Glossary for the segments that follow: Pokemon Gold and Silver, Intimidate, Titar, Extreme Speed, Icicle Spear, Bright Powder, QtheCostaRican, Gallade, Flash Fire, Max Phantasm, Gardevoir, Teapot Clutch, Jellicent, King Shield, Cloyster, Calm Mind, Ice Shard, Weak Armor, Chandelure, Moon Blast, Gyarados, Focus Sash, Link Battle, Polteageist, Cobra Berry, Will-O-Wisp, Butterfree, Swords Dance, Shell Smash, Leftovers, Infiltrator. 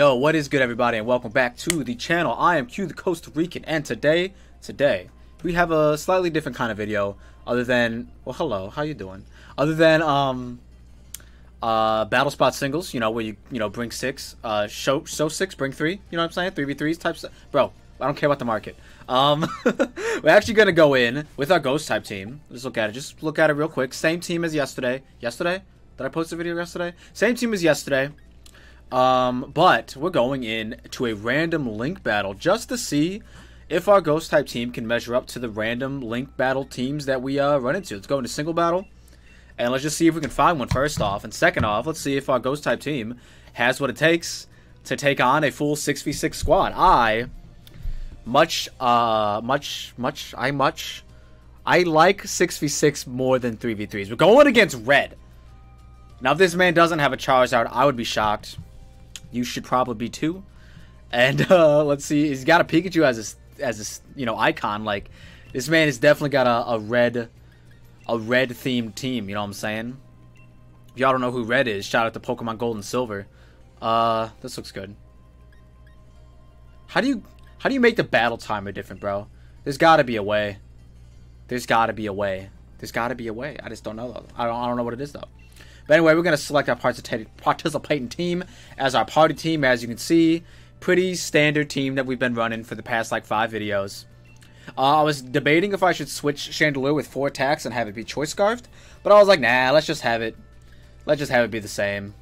Yo, what is good, everybody, and welcome back to the channel. I am Q, the Costa Rican, and today we have a slightly different kind of video. Other than, well, hello, how you doing? Other than battle spot singles, you know, where you know bring six, show six, bring three. You know what I'm saying? 3v3s type stuff. Bro, I don't care about the market. We're actually gonna go in with our ghost type team. Let's look at it. Just look at it real quick. Same team as yesterday. Did I post a video yesterday? Same team as yesterday. But we're going in to a random link battle just to see if our ghost type team can measure up to the random link battle teams that we run into. Let's go into single battle, and let's just see if we can find one first off, and second off, let's see if our ghost type team has what it takes to take on a full 6v6 squad. I like 6v6 more than 3v3s. We're going against Red. Now, if this man doesn't have a Charizard, I would be shocked. You should probably be too. And let's see, he's got a Pikachu as his you know, icon. Like, this man has definitely got a red themed team. You know what I'm saying? If y'all don't know who Red is, shout out to Pokemon Gold and Silver. This looks good. How do you make the battle timer different, bro? There's got to be a way. I just don't know though. I don't know what it is though. But anyway, we're going to select our participating team as our party team. As you can see, pretty standard team that we've been running for the past, like, 5 videos. I was debating if I should switch Chandelure with 4 attacks and have it be Choice Scarfed. But I was like, nah, let's just have it be the same.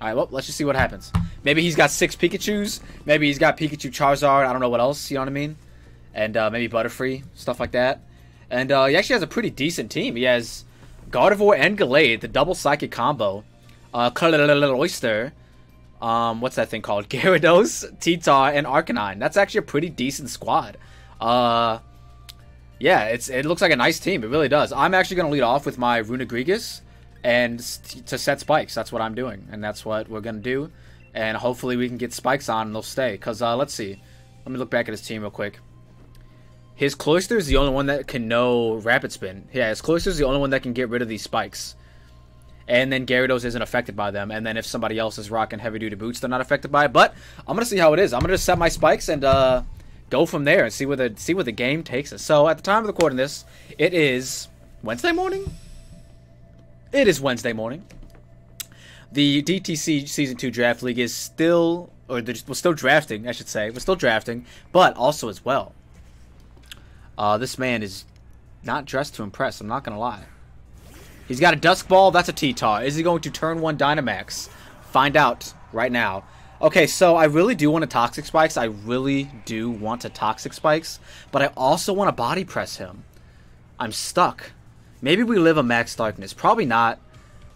Alright, well, let's just see what happens. Maybe he's got 6 Pikachus. Maybe he's got Pikachu, Charizard, I don't know what else, you know what I mean? And maybe Butterfree, stuff like that. And he actually has a pretty decent team. He has Gardevoir and Gallade, the double psychic combo. Oyster. What's that thing called? Gyarados, Titar, and Arcanine. That's actually a pretty decent squad. Yeah, it looks like a nice team. It really does. I'm actually going to lead off with my Runerigus and to set spikes. That's what I'm doing, and that's what we're going to do. And hopefully we can get spikes on and they'll stay. Because, let's see. Let me look back at his team real quick. His Cloyster is the only one that can know Rapid Spin. Yeah, his Cloyster is the only one that can get rid of these spikes. And then Gyarados isn't affected by them. And then if somebody else is rocking heavy-duty boots, they're not affected by it. But I'm going to see how it is. I'm going to set my spikes and go from there and see where the game takes us. So at the time of recording this, it is Wednesday morning? It is Wednesday morning. The DTC Season 2 Draft League is still, or we're still drafting, I should say. We're still drafting, but also as well. This man is not dressed to impress, I'm not going to lie. He's got a Dusk Ball, that's a Titar. Is he going to turn 1 Dynamax? Find out right now. Okay, so I really do want to Toxic Spikes. But I also want to Body Press him. I'm stuck. Maybe we live a Max Darkness. Probably not.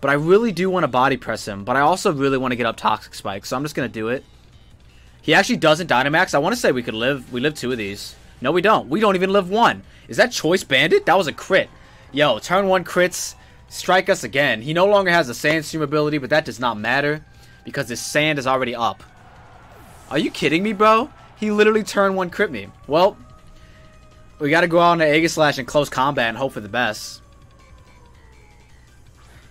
But I really do want to Body Press him. But I also really want to get up Toxic Spikes, so I'm just going to do it. He actually doesn't Dynamax. I want to say we live 2 of these. No, we don't. We don't even live 1. Is that Choice Bandit? That was a crit. Yo, turn 1 crits. Strike us again. He no longer has the Sand Stream ability, but that does not matter because his sand is already up. Are you kidding me, bro? He literally turned 1 crit me. Well, we got to go out on the Aegislash in close combat and hope for the best.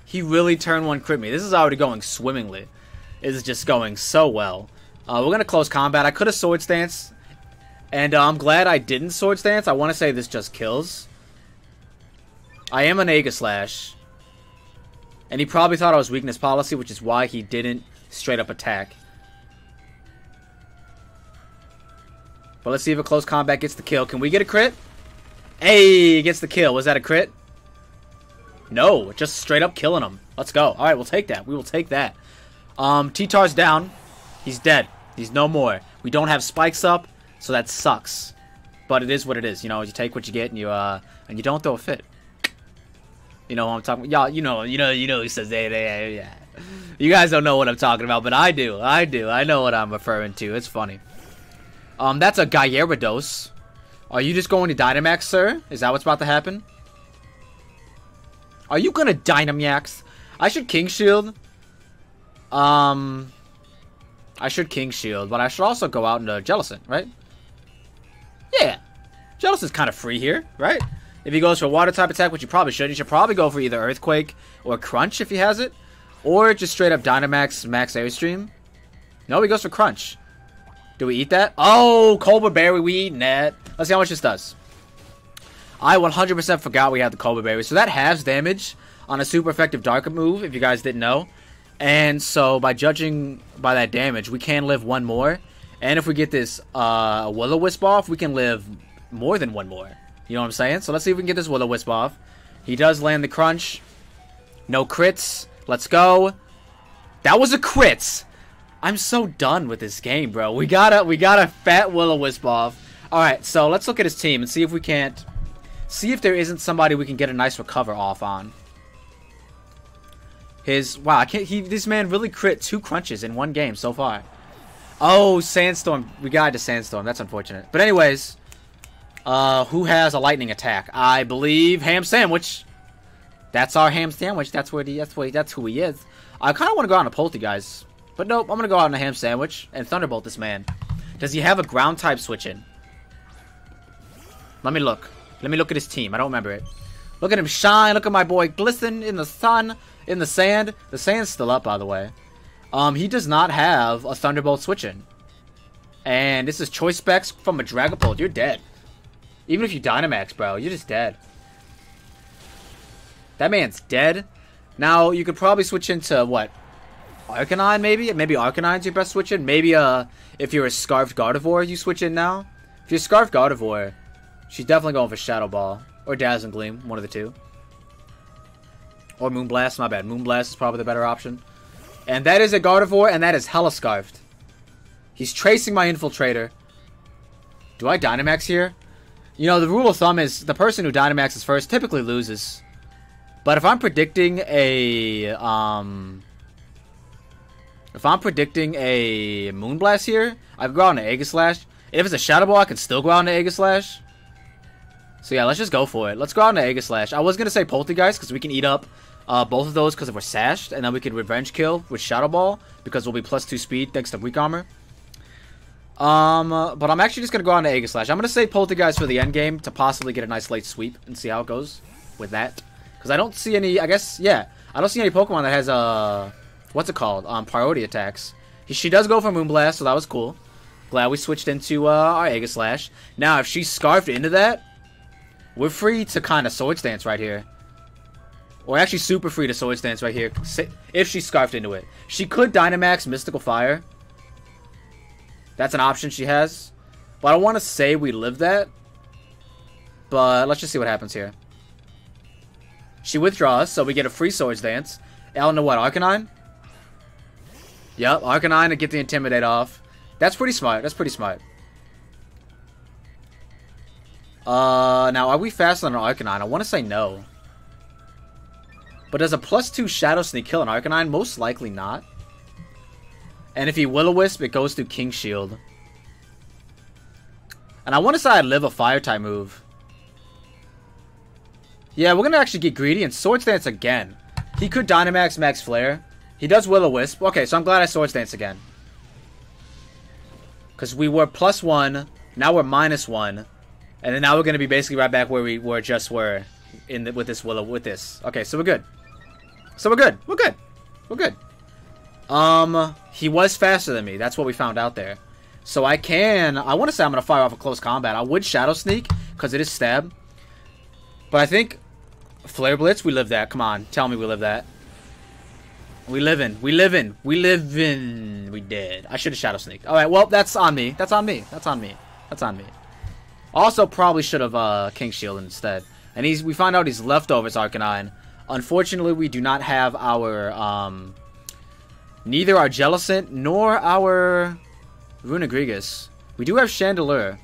He really turned 1 crit me. This is already going swimmingly. It is just going so well. We're going to close combat. I could have Swords Dance. And I'm glad I didn't Swords Dance. I want to say this just kills. I am an Aegislash. And he probably thought I was Weakness Policy, which is why he didn't straight up attack. But let's see if a close combat gets the kill. Can we get a crit? Hey, gets the kill. Was that a crit? No, just straight up killing him. Let's go. Alright, we'll take that. We will take that. Titar's down. He's dead. He's no more. We don't have spikes up. So that sucks, but it is what it is. You know, you take what you get, and you don't throw a fit. You know what I'm talking about? Y'all, you know. He says, yeah. You guys don't know what I'm talking about, but I do. I know what I'm referring to. It's funny. That's a Gyarados. Are you just going to Dynamax, sir? Is that what's about to happen? Are you gonna Dynamax? I should King Shield. I should King Shield, but I should also go out into Jellicent, right? Yeah, Jellicent's kind of free here, right? If he goes for a Water-type attack, which he probably should go for either Earthquake or Crunch if he has it. Or just straight up Dynamax Max Airstream. No, he goes for Crunch. Do we eat that? Oh, Cobra Berry, we eating that. Let's see how much this does. I 100% forgot we had the Cobra Berry. So that halves damage on a super effective Dark move, if you guys didn't know. And so by judging by that damage, we can live one more. And if we get this Will-O-Wisp off, we can live more than one more. You know what I'm saying? So let's see if we can get this Will-O-Wisp off. He does land the Crunch. No crits. Let's go. That was a crit. I'm so done with this game, bro. We got a fat Will-O-Wisp off. Alright, so let's look at his team and see if we can't... see if there isn't somebody we can get a nice recover off on. His... wow, I can't... this man really crit 2 crunches in one game so far. Oh, Sandstorm. We got to Sandstorm. That's unfortunate. But anyways... who has a lightning attack? I believe Ham Sandwich. That's our Ham Sandwich. That's who he is. I kind of want to go out on a Polteageist, but nope. I'm gonna go out on a Ham Sandwich and Thunderbolt this man. Does he have a ground type switch in? Let me look. Let me look at his team. I don't remember it. Look at him shine. Look at my boy glisten in the sun, in the sand. The sand's still up, by the way. He does not have a Thunderbolt switch in. And this is Choice Specs from a Dragapult. You're dead. Even if you Dynamax, bro, you're just dead. That man's dead. Now, you could probably switch into, what? Arcanine, maybe? Maybe Arcanine's your best switch in. Maybe, if you're a Scarfed Gardevoir, you switch in now. If you're Scarfed Gardevoir, she's definitely going for Shadow Ball. Or Dazzling Gleam, one of the two. Or Moon Blast, my bad. Moon Blast is probably the better option. And that is a Gardevoir, and that is hella Scarfed. He's tracing my Infiltrator. Do I Dynamax here? You know, the rule of thumb is the person who Dynamaxes first typically loses. But if I'm predicting a... if I'm predicting a Moon Blast here, I can go out on an Aegislash. If it's a Shadow Ball, I can still go out on an Aegislash. So yeah, let's just go for it. Let's go out on an Aegislash. I was going to say Polteageist because we can eat up both of those because we're sashed. And then we can Revenge Kill with Shadow Ball because we'll be +2 speed thanks to Weak Armor. But I'm actually just gonna go on to Aegislash. I'm gonna save Polteageist for the end game to possibly get a nice late sweep and see how it goes with that. Because I don't see any, I guess, yeah. I don't see any Pokemon that has, what's it called? Priority attacks. She does go for Moonblast, so that was cool. Glad we switched into, our Aegislash. Now, if she scarfed into that, we're free to kind of Swords Dance right here. We're actually super free to Swords Dance right here, if she scarfed into it. She could Dynamax Mystical Fire. That's an option she has. But I want to say we live that. But let's just see what happens here. She withdraws, so we get a free Swords Dance. I don't know what, Arcanine? Yep, Arcanine to get the Intimidate off. That's pretty smart. That's pretty smart. Now, are we faster than an Arcanine? I want to say no. But does a +2 Shadow Sneak kill an Arcanine? Most likely not. And if he Will-O-Wisp, it goes through King Shield. And I want to say I live a Fire-type move. Yeah, we're going to actually get greedy and Swords Dance again. He could Dynamax Max Flare. He does Will-O-Wisp. Okay, so I'm glad I Swords Dance again. Because we were +1, now we're -1. And then now we're going to be basically right back where we were just were in the, with this with this. Okay, so we're good. So we're good. We're good. We're good. He was faster than me. That's what we found out there. So I can... I want to say I'm going to fire off a close combat. I would Shadow Sneak, because it is stab. But I think... Flare Blitz, we live that. Come on. Tell me we live that. We live in. We live in. We live in. We did. I should have Shadow Sneaked. Alright, well, that's on me. That's on me. That's on me. That's on me. Also, probably should have, King Shield instead. And he's... we find out he's Leftovers Arcanine. Unfortunately, we do not have our, neither our Jellicent nor our Runerigus. We do have Chandelure.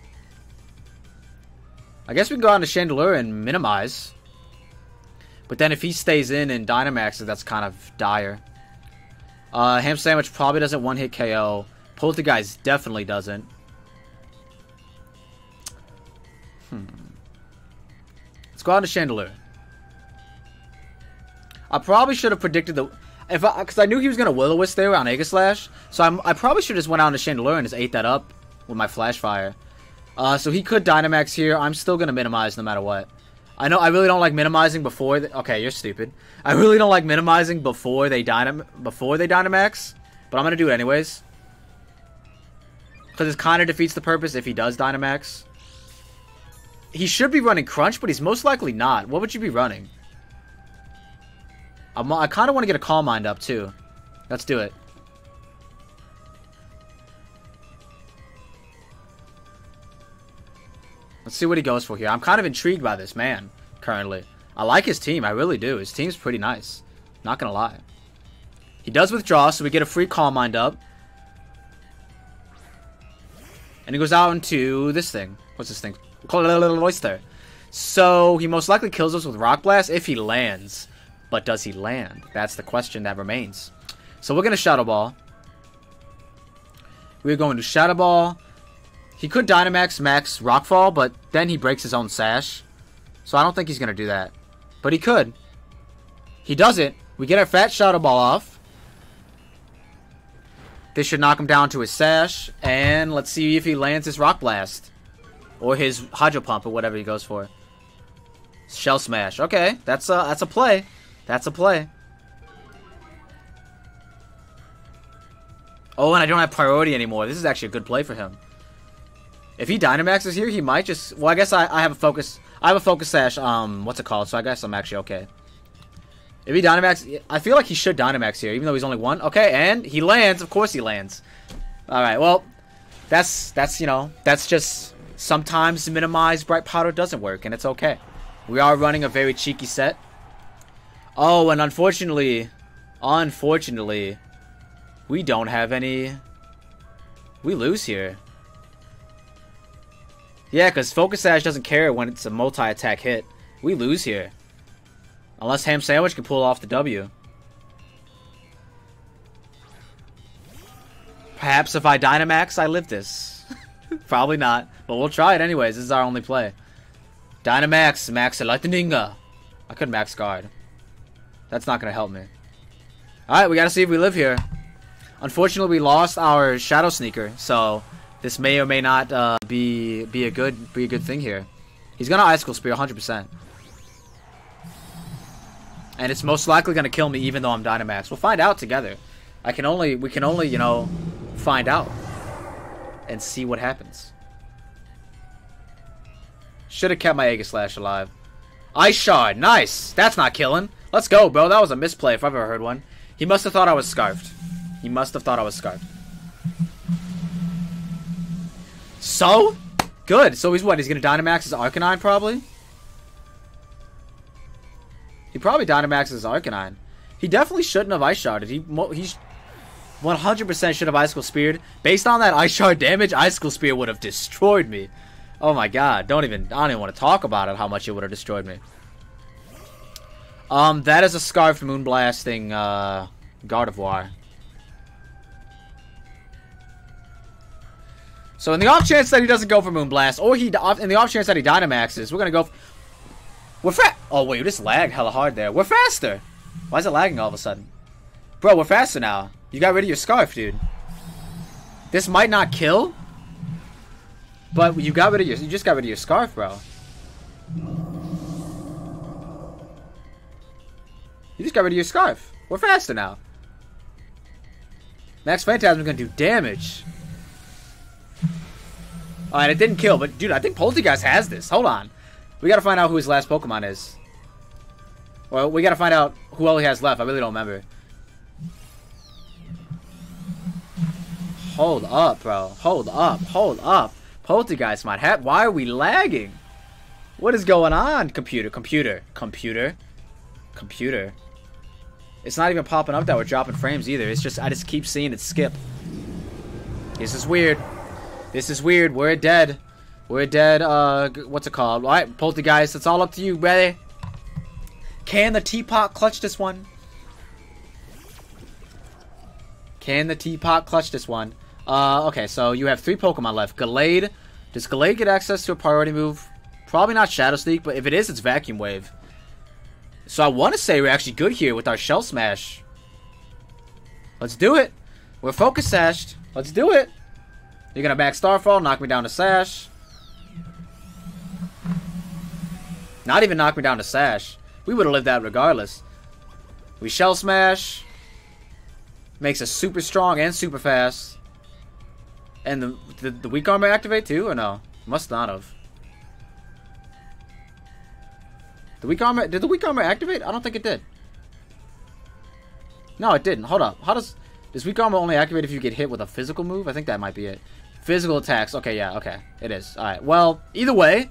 I guess we can go on to Chandelure and minimize. But then if he stays in and Dynamaxes, that's kind of dire. Ham Sandwich probably doesn't one-hit KO. Polteageist definitely doesn't. Let's go on to Chandelure. I probably should have predicted the... because I knew he was going to Will-O-Wisp there on Aegislash. So I probably should have just went out into Chandelure and just ate that up with my Flash Fire. So he could Dynamax here. I'm still going to minimize no matter what. I know I really don't like minimizing before. Okay, you're stupid. I really don't like minimizing before they Dynamax, but I'm gonna do it anyways. Cause it kind of defeats the purpose if he does Dynamax. He should be running Crunch, but he's most likely not. What would you be running? I kind of want to get a Calm Mind up too. Let's do it. Let's see what he goes for here. I'm kind of intrigued by this man currently. I like his team. I really do. His team's pretty nice. Not going to lie. He does withdraw, so we get a free Calm Mind up. And he goes out into this thing. What's this thing? Oyster. So he most likely kills us with Rock Blast if he lands. But does he land? That's the question that remains. So we're going to Shadow Ball. We're going to Shadow Ball. He could Dynamax Max Rockfall, but then he breaks his own Sash. So I don't think he's going to do that. But he could. He doesn't. We get our fat Shadow Ball off. This should knock him down to his Sash. And let's see if he lands his Rock Blast. Or his Hydro Pump, or whatever he goes for. Shell Smash. Okay, that's a play. That's a play. Oh, and I don't have priority anymore. This is actually a good play for him. If he Dynamaxes here, he might just... Well, I guess I have a Focus... I have a Focus Sash, what's it called? So I guess I'm actually okay. If he Dynamax... I feel like he should Dynamax here, even though he's only one. Okay, and he lands. Of course he lands. Alright, well, that's, you know, that's just... Sometimes minimize Bright Powder doesn't work, and it's okay. We are running a very cheeky set. Oh, and unfortunately, we don't have any... We lose here. Yeah, because Focus Sash doesn't care when it's a multi-attack hit. We lose here. Unless Ham Sandwich can pull off the W. Perhaps if I Dynamax, I live this. Probably not. But we'll try it anyways. This is our only play. Dynamax. Max Lightninga. I could Max Guard. That's not going to help me. Alright, we got to see if we live here. Unfortunately, we lost our Shadow Sneaker. So... This may or may not be a good thing here. He's gonna Icicle Spear 100%, and it's most likely gonna kill me even though I'm Dynamax. We'll find out together. We can only you know find out and see what happens. Should have kept my Aegislash alive. Ice Shard, nice. That's not killing. Let's go, bro. That was a misplay if I've ever heard one. He must have thought I was scarfed. He must have thought I was scarfed. So? Good. So he's what? He's going to Dynamax his Arcanine, probably? He probably Dynamaxes his Arcanine. He definitely shouldn't have Ice Sharded. He 100% should have Icicle Speared. Based on that Ice Shard damage, Icicle Spear would have destroyed me. Oh my god. I don't even want to talk about it, how much it would have destroyed me. That is a Scarfed Moon Blasting, Gardevoir. So in the off chance that he doesn't go for Moon Blast, or in the off chance that he Dynamaxes, we're gonna go. We're fast. Oh wait, we just lagged hella hard there. We're faster. Why is it lagging all of a sudden, bro? We're faster now. You got rid of your scarf, dude. This might not kill, but you got rid of your. You just got rid of your scarf, bro. You just got rid of your scarf. We're faster now. Max Phantasm is gonna do damage. Alright, it didn't kill, but dude, I think Polteageist has this. Hold on. We gotta find out who his last Pokemon is. Well, we gotta find out who all he has left. I really don't remember. Hold up, bro. Hold up. Hold up. Polteageist might have... Why are we lagging? What is going on? Computer. Computer. Computer. Computer. It's not even popping up that we're dropping frames either. It's just... I just keep seeing it skip. This is weird. This is weird. We're dead. We're dead. What's it called? All right, Polteageist, it's all up to you, brother. Can the teapot clutch this one? Can the teapot clutch this one? Okay, so you have three Pokemon left. Gallade. Does Gallade get access to a priority move? Probably not Shadow Sneak, but if it is, it's Vacuum Wave. So I want to say we're actually good here with our Shell Smash. Let's do it. We're Focus Sashed. Let's do it. You're gonna back Starfall, knock me down to Sash. Not even knock me down to Sash. We would have lived that regardless. We Shell Smash. Makes us super strong and super fast. And the Weak Armor activate too, or no? Must not have. The Weak Armor... Did the Weak Armor activate? I don't think it did. No, it didn't. Hold up. How does... Does Weak Armor only activate if you get hit with a physical move? I think that might be it. Physical attacks. Okay, yeah, okay. It is. Alright, well, either way,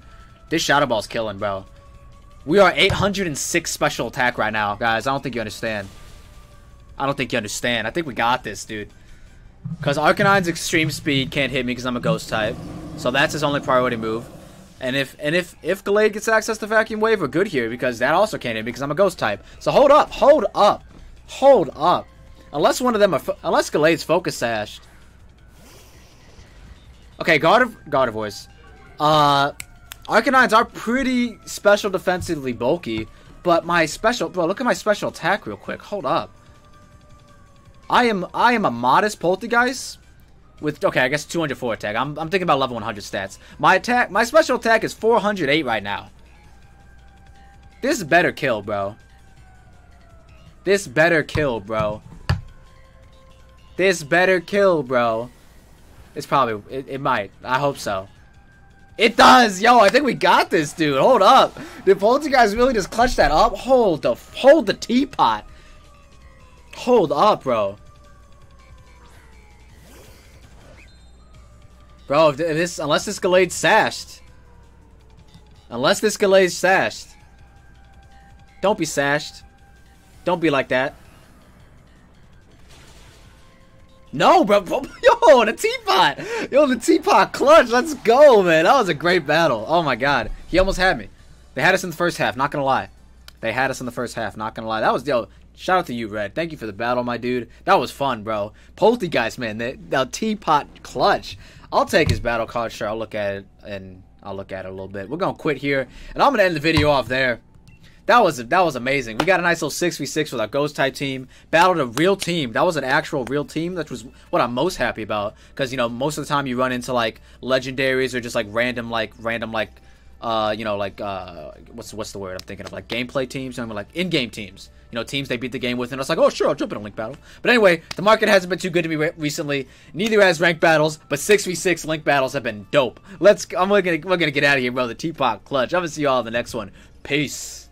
this Shadow Ball's killing, bro. We are 806 special attack right now, guys. I don't think you understand. I don't think you understand. I think we got this, dude. Because Arcanine's extreme speed can't hit me because I'm a ghost type. So that's his only priority move. And if Gallade gets access to Vacuum Wave, we're good here because that also can't hit me because I'm a ghost type. So hold up, hold up, hold up. Unless one of them, unless Gallade's Focus Sash. Okay, Gardevoir's. Arcanines are pretty special defensively bulky, but my special, bro, look at my special attack real quick. Hold up. I am a modest Polteageist. With, okay, I guess 204 attack. I'm thinking about level 100 stats. My special attack is 408 right now. This better kill, bro. This better kill, bro. This better kill, bro. It's probably, it might. I hope so. It does! Yo, I think we got this, dude. Hold up. Did Polteageist really just clutch that up? Hold the teapot. Hold up, bro. Bro, if this, unless this Gallade's sashed. Unless this Gallade's sashed. Don't be sashed. Don't be like that. No, bro. Yo, the teapot. Yo, the teapot clutch. Let's go, man. That was a great battle. Oh, my God. He almost had me. They had us in the first half. Not going to lie. They had us in the first half. Not going to lie. That was, yo, shout out to you, Red. Thank you for the battle, my dude. That was fun, bro. Polteageist, man. The teapot clutch. I'll take his battle card, sure. I'll look at it, and I'll look at it a little bit. We're going to quit here, and I'm going to end the video off there. That was amazing. We got a nice little 6v6 with our Ghost-type team. Battled a real team. That was an actual real team. That was what I'm most happy about. Because, you know, most of the time you run into, like, legendaries or just, like, random, what's the word I'm thinking of? Like, gameplay teams. I mean, like, in-game teams. You know, teams they beat the game with, and it's like, oh, sure, I'll jump in a Link battle. But anyway, the market hasn't been too good to me recently. Neither has ranked battles, but 6v6 Link battles have been dope. We're gonna get out of here, bro. The teapot clutch. I'm gonna see you all in the next one. Peace.